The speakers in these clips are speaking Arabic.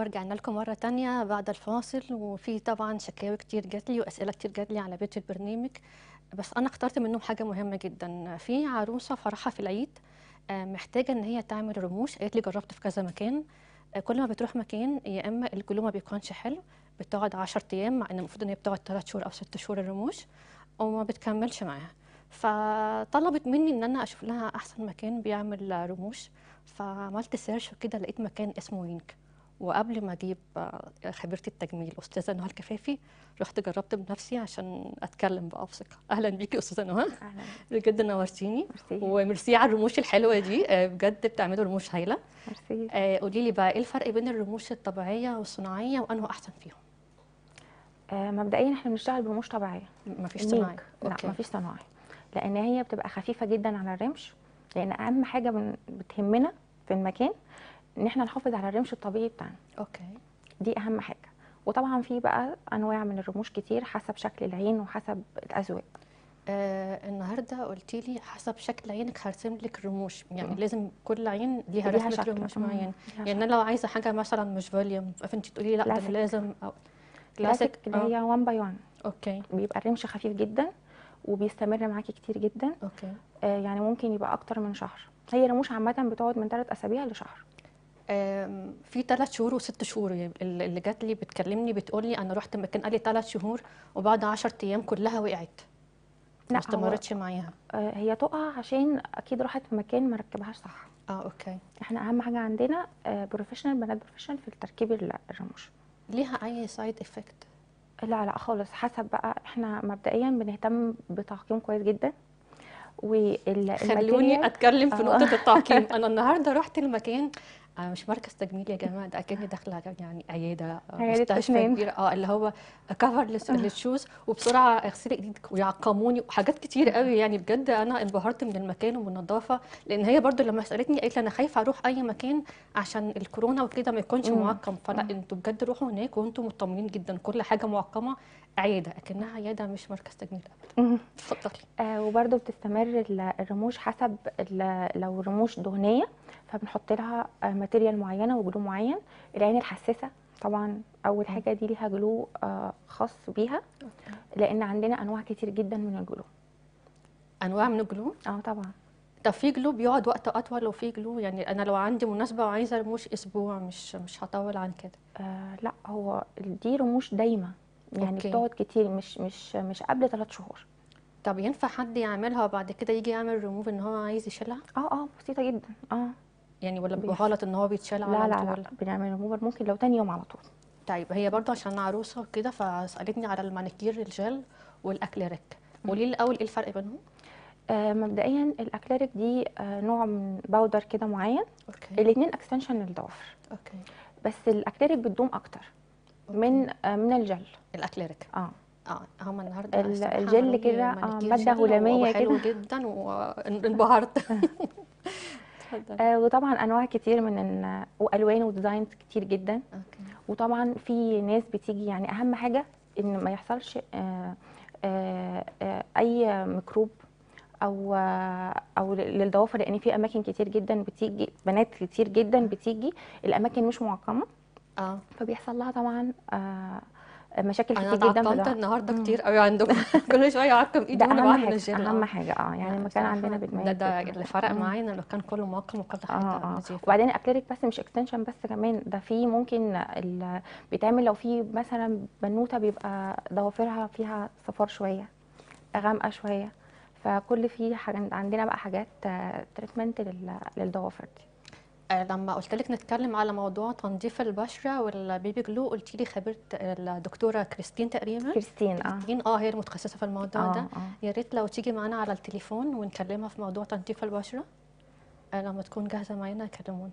ورجعنا لكم مرة تانية بعد الفاصل. وفي طبعا شكاوي كتير جات لي وأسئلة كتير جات لي على بيت البرنامج، بس أنا اخترت منهم حاجة مهمة جدا. في عروسة فرحها في العيد محتاجة إن هي تعمل رموش، قالت لي جربت في كذا مكان، كل ما بتروح مكان يا إما الجلو ما بيكونش حلو، بتقعد 10 أيام مع إن المفروض إن هي بتقعد 3 شهور أو 6 شهور الرموش، وما بتكملش معاها. فطلبت مني إن أنا أشوف لها أحسن مكان بيعمل رموش، فعملت سيرش وكده لقيت مكان اسمه وينك. وقبل ما اجيب خبيره التجميل استاذه نهى الكفافي رحت جربت بنفسي عشان اتكلم بقى بثقه. اهلا بيكي استاذه نهى، بجد نورتيني وميرسي على الرموش الحلوه دي، بجد بتعملوا رموش هايله. قولي لي بقى ايه الفرق بين الرموش الطبيعيه والصناعيه وانه احسن فيهم؟ مبدئيا احنا بنشتغل برموش طبيعيه، مفيش صناعي. لا مفيش صناعي، لان هي بتبقى خفيفه جدا على الرمش، لان اهم حاجه بتهمنا في المكان ان احنا نحافظ على الرمش الطبيعي بتاعنا. اوكي، دي اهم حاجه. وطبعا في بقى انواع من الرموش كتير حسب شكل العين وحسب الاذواق. النهارده قلتي لي حسب شكل عينك هرسم لك الرموش، يعني لازم كل عين ليها رسمه رموش معين. يعني انا لو عايزه حاجه مثلا مش فوليوم فانت تقولي لي لا ده لازم كلاسيك اللي هي 1 باي 1. اوكي، بيبقى الرمش خفيف جدا وبيستمر معاكي كتير جدا. اوكي، يعني ممكن يبقى اكتر من شهر. هي الرموش عامه بتقعد من 3 اسابيع لشهر. في 3 شهور و6 شهور اللي جات لي بتكلمني بتقول لي انا رحت مكان قال لي 3 شهور وبعد 10 ايام كلها وقعت، ما استمرتش معاها. هي تقع عشان اكيد راحت في مكان ما ركبهاش صح. اوكي، احنا اهم حاجه عندنا بروفيشنال، بنات بروفيشنال في تركيب الرموش. ليها اي سايد افكت؟ لا لا خالص، حسب بقى. احنا مبدئيا بنهتم بتعقيم كويس جدا. خلوني اتكلم في نقطه التعقيم. انا النهارده رحت المكان، مش مركز تجميل يا جماعه، ده اكني داخله يعني عياده مستشفى كبير، اللي هو كفر للشوز، وبسرعه اغسلي ايدك ويعقموني وحاجات كتير قوي. يعني بجد انا انبهرت من المكان ومن النظافه، لان هي برضو لما سالتني قالت لي انا خايفه اروح اي مكان عشان الكورونا وكده ما يكونش معقم. فلا انتوا بجد روحوا هناك وانتوا مطمنين جدا، كل حاجه معقمه، عياده اكنها عياده مش مركز تجميل ابدا. اتفضلي. وبرضو بتستمر الرموش حسب لو رموش دهنيه فبنحط لها ماتيريال معينه وجلو معين. العين الحساسه طبعا اول حاجه دي ليها جلو خاص بيها، لان عندنا انواع كتير جدا من الجلو. انواع من الجلو؟ طبعا. طب في جلو بيقعد وقت اطول وفي جلو، يعني انا لو عندي مناسبه وعايزه رموش اسبوع مش هطول عن كده. لا، هو دي رموش دايمه يعني بتقعد كتير، مش قبل 3 شهور. طب ينفع حد يعملها وبعد كده يجي يعمل ريموف ان هو عايز يشيلها؟ بسيطه جدا. يعني ولا بيبقى غلط ان هو بيتشال على طول؟ لا لا بنعمل ريموفر ممكن لو تاني يوم على طول. طيب هي برضه عشان عروسه وكده فسالتني على المانيكير الجل والاكليريك، قولي لي الاول ايه الفرق بينهم؟ مبدئيا الاكليريك دي نوع من باودر كده معين. اوكي، الاثنين اكستنشن للضوافر. اوكي، بس الاكليريك بتدوم اكتر من الجل. الاكليريك هما النهارده الجل كده ماده هلاميه كده جدا وانبهرت. وطبعا انواع كتير من والوان وديزاينز كتير جدا. أوكي. وطبعا في ناس بتيجي، يعني اهم حاجه ان ما يحصلش اي ميكروب او للضوافر، لان في اماكن كتير جدا بتيجي بنات كتير جدا بتيجي الاماكن مش معقمه، فبيحصل لها طبعا مشاكل كتير جدا. انا اتعقمت النهارده كتير قوي عندكم. كل شويه اعقم ايدي وانا بعمل الجل. اهم حاجه يعني المكان عندنا بيتميز. ده اللي فرق معايا ان المكان كله معقم وكل حاجه نظيفه. وبعدين الاكليريك بس مش اكستنشن بس، كمان ده في ممكن بيتعمل لو في مثلا بنوته بيبقى ضوافرها فيها صفار شويه، غامقه شويه، فكل في عندنا بقى حاجات تريتمنت للضوافر دي. لما قلت لك نتكلم على موضوع تنظيف البشره والبيبي جلو قلت لي خبيره الدكتوره كريستين تقريبا. كريستين هي المتخصصه في الموضوع ده. يا ريت لو تيجي معانا على التليفون ونكلمها في موضوع تنظيف البشره لما تكون جاهزه معانا كلمونا.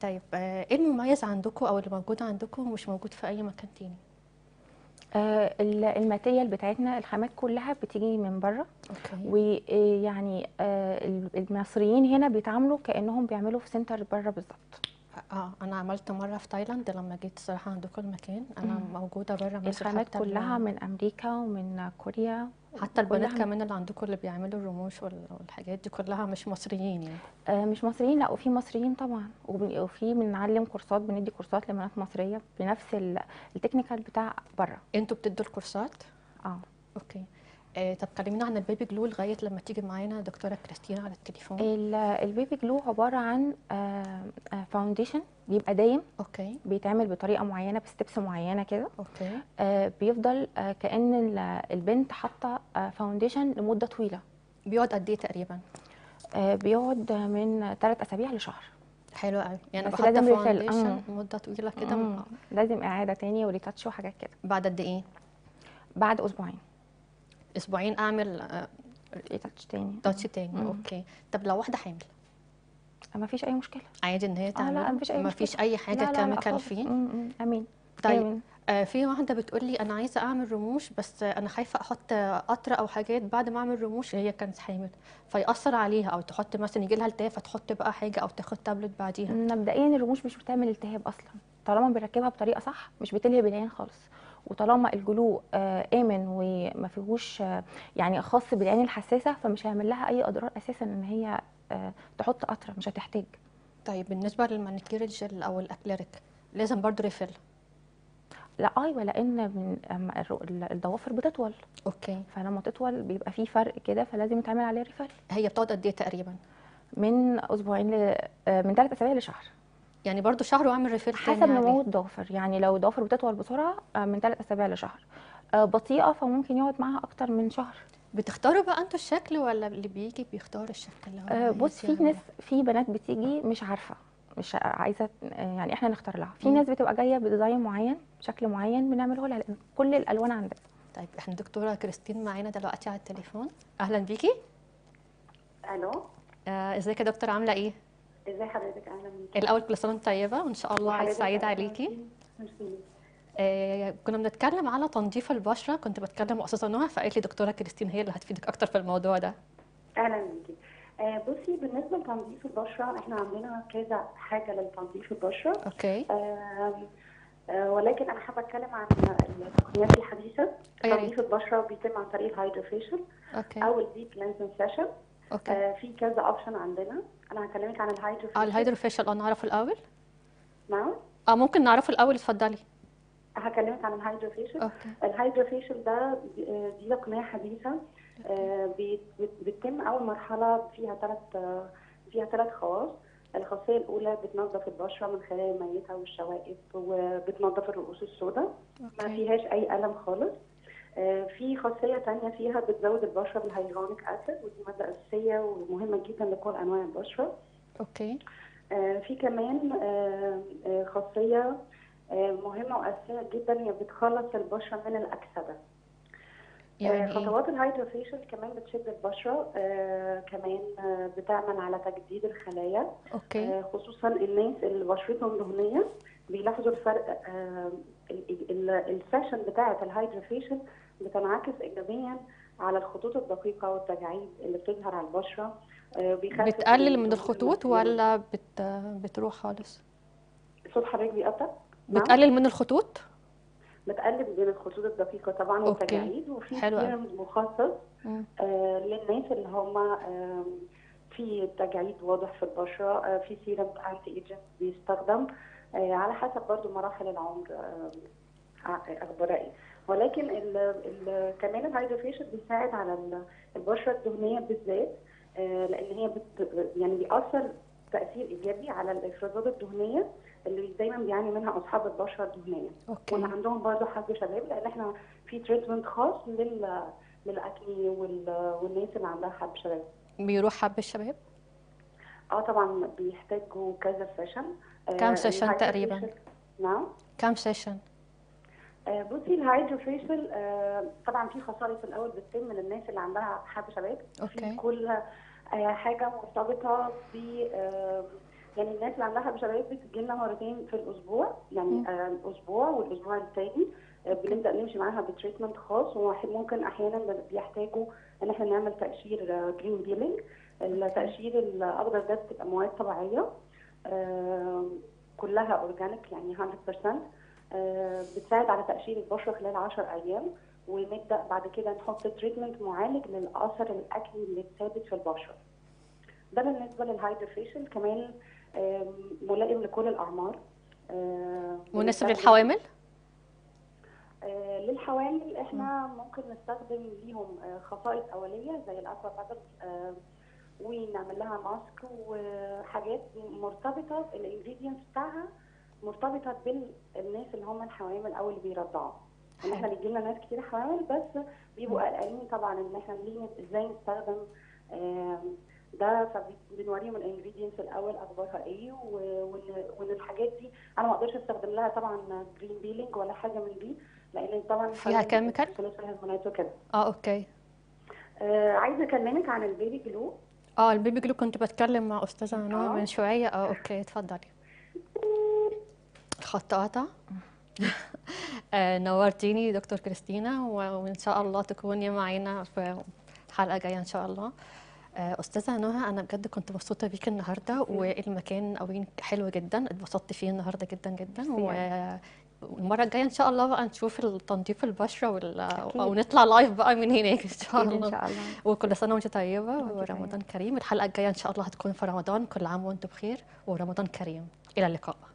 طيب ايه المميز عندكم او اللي موجود عندكم ومش موجود في اي مكان تاني؟ الماتيريال بتاعتنا الخامات كلها بتيجي من بره. ويعني المصريين هنا بيتعاملوا كانهم بيعملوا في سنتر بره بالظبط. انا عملت مره في تايلاند لما جيت الصراحه عندكم المكان، انا موجوده بره مصر. الخامات كلها من امريكا ومن كوريا حتى البنات كمان اللي عندكم اللي بيعملوا الرموش والحاجات دي كلها مش مصريين يعني؟ مش مصريين، لا، وفي مصريين طبعا، وفي بنعلم كورسات، بندي كورسات لبنات مصريه بنفس التكنيكال بتاع بره. انتوا بتدوا الكورسات؟ اه. اوكي. طب كلمينا عن البيبي جلو لغايه لما تيجي معانا دكتوره كريستين على التليفون. البيبي جلو عباره عن فاونديشن بيبقى دايم. اوكي. بيتعمل بطريقه معينه، بستبس معينه كده. اوكي. بيفضل كأن البنت حاطه فاونديشن لمده طويله. بيقعد قد ايه تقريبا؟ بيقعد من 3 أسابيع لشهر. حلو قوي. يعني بس لازم فاونديشن لمده طويله كده، لازم اعاده تاني وريتاتش وحاجات كده. بعد قد ايه؟ بعد اسبوعين. اسبوعين اعمل تاتش تاني. تاتش تاني. اوكي. طب لو واحده حامل ما فيش اي مشكله؟ عادي ان هي تعمل؟ لا، ما فيش اي مشكله، ما فيش اي حاجه كيميكال فيه. امين. طيب أمين. في واحده بتقول لي انا عايزه اعمل رموش بس انا خايفه احط قطره او حاجات بعد ما اعمل رموش، هي كانت حامل فيأثر عليها، او تحط مثلا يجي لها التهاب فتحط بقى حاجه او تاخد تابلت بعديها. مبدئيا الرموش مش بتعمل التهاب اصلا طالما بنركبها بطريقه صح، مش بتلهب العين خالص، وطالما الجلو امن وما فيهوش يعني خاص بالعين الحساسه، فمش هيعمل لها اي اضرار اساسا ان هي تحط قطره، مش هتحتاج. طيب بالنسبه للمانيكير الجل او الاكليريك لازم برضه ريفل؟ لا، ايوه، لان الضوافر بتطول. اوكي. فلما تطول بيبقى في فرق كده، فلازم يتعمل عليها ريفل. هي بتقعد قد ايه تقريبا؟ من اسبوعين من 3 أسابيع لشهر. يعني برضو شهر واعمل ريفير حسب نمو الضوافر، يعني لو الضوافر بتطول بسرعه من 3 أسابيع لشهر، بطيئه فممكن يقعد معاها اكتر من شهر. بتختاروا بقى انتوا الشكل ولا اللي بيجي بيختار الشكل اللي هو؟ بص، في ناس، في بنات بتيجي مش عارفه، مش عايزه، يعني احنا نختار لها. في ناس بتبقى جايه بديزاين معين، شكل معين، بنعمله لها لان كل الالوان عندنا. طيب احنا دكتوره كريستين معانا دلوقتي على التليفون. اهلا بيكي. الو. ازيك يا دكتوره، عامله ايه؟ ازي حضرتك؟ اهلا بيكي. الاول كل سنه وانت طيبه، وان شاء الله عيد سعيد عليكي. ميرسي. كنا بنتكلم على تنظيف البشره، كنت بتكلم مؤسسه نهى فقالت لي دكتوره كريستين هي اللي هتفيدك اكتر في الموضوع ده. اهلا بيكي. بصي، بالنسبه لتنظيف البشره احنا عندنا كذا حاجه لتنظيف البشره. اوكي. ولكن انا حابه اتكلم عن التقنيات الحديثه. تنظيف البشره بيتم عن طريق الهيدروفيشل او الديب لينزنج سيشن. اوكي. في كذا اوبشن عندنا. انا هكلمك عن الهيدروفيشل. الهيدروفيشل نعرفه الاول؟ نعم. ممكن نعرفه الاول، اتفضلي. هكلمك عن الهيدروفيشل. اوكي. الهيدروفيشل ده دي تقنيه حديثه. بتتم اول مرحله فيها 3 خواص. الخاصيه الاولى بتنظف البشره من خلال ميتها والشوائب، وبتنظف الرؤوس السوداء ما فيهاش اي الم خالص. في خاصيه ثانيه فيها بتزود البشره بالهيالورونيك اسيد، ودي ماده اساسيه ومهمه جدا لكل انواع البشره. اوكي. في كمان خاصيه مهمه واساسيه جدا، هي بتخلص البشره من الاكسده. يعني خطوات الهيدروفيشل كمان بتشد البشره، كمان بتعمل على تجديد الخلايا. اوكي. خصوصا الناس اللي بشرتهم دهنيه بيلاحظوا الفرق. السيشن بتاعه الهيدروفيشل بتنعكس ايجابيا على الخطوط الدقيقه والتجاعيد اللي بتظهر على البشره. بتقلل من الخطوط ولا بتروح خالص؟ صوت حضرتك بيقطع. بتقلل من الخطوط؟ بتقلل من الخطوط الدقيقه طبعا والتجاعيد. وفي سيرم مخصص للناس اللي هم في تجاعيد واضح في البشره. في سيرم انتي ايجنت بيستخدم على حسب برضو مراحل العمر اخباري. ولكن كمان الهيدروفيشل بيساعد على البشره الدهنيه بالذات، لان هي يعني بيأثر تأثير ايجابي على الافرازات الدهنيه اللي دايما بيعاني منها اصحاب البشره الدهنيه. اوكي. واللي عندهم برضو حد شباب، لان احنا في تريتمنت خاص للاكني والناس اللي عندها حب شباب. بيروح حب الشباب؟ طبعا بيحتاجوا كذا سيشن. كم سيشن تقريبا؟ نعم. كم سيشن؟ بصي، الهيدروفيشل طبعا في خساره في الاول بتتم للناس اللي عندها حب شباب. اوكي. كل حاجه مرتبطه ب يعني الناس اللي عندها حب شباب بتجي لنا مرتين في الاسبوع، يعني اسبوع والاسبوع الثاني بنبدا نمشي معاها بتريتمنت خاص. وممكن احيانا بيحتاجوا ان احنا نعمل تقشير جرين بيلينج. التقشير الاخضر ده بتبقى مواد طبيعيه كلها اورجانيك، يعني 100%. بتساعد على تقشير البشره خلال 10 أيام، ونبدا بعد كده نحط تريتمنت معالج للاثر الاكلي اللي اتثابت في البشره. ده بالنسبه للهايدروفيشل. كمان ملائم لكل الاعمار. مناسب للحوامل؟ للحوامل احنا ممكن نستخدم ليهم خصائص اوليه زي الاكوا بادل ونعمل لها ماسك وحاجات مرتبطه الانجريدينتس بتاعها مرتبطه بالناس اللي هم الحوامل او اللي بيرضعوا. احنا بيجي لنا ناس كتير حوامل بس بيبقوا قلقانين طبعا ان احنا ازاي نستخدم ده، فبنوريهم الانجريدينتس الاول اخبارها ايه وان الحاجات دي انا ما اقدرش استخدم لها طبعا جرين بيلينج ولا حاجه من دي لان طبعا فيها كيميكال هرمونات وكده. اوكي. عايزه اكلمك عن البيبي جلو. البيبي جلو كنت بتكلم مع استاذه نهى من شويه. اوكي اتفضلي. الخط قطع. نورتيني دكتور كريستينا، وان شاء الله تكوني معانا في حلقه جايه ان شاء الله. استاذه نهى انا بجد كنت مبسوطه بيكي النهارده، والمكان وينك حلو جدا، اتبسطت فيه النهارده جدا جدا. والمره الجايه ان شاء الله بقى نشوف تنظيف البشره ونطلع لايف بقى من هناك ان شاء الله. ان شاء الله. وكل سنه وانت طيبه ورمضان كريم. الحلقه الجايه ان شاء الله هتكون في رمضان. كل عام وانتم بخير ورمضان كريم. الى اللقاء.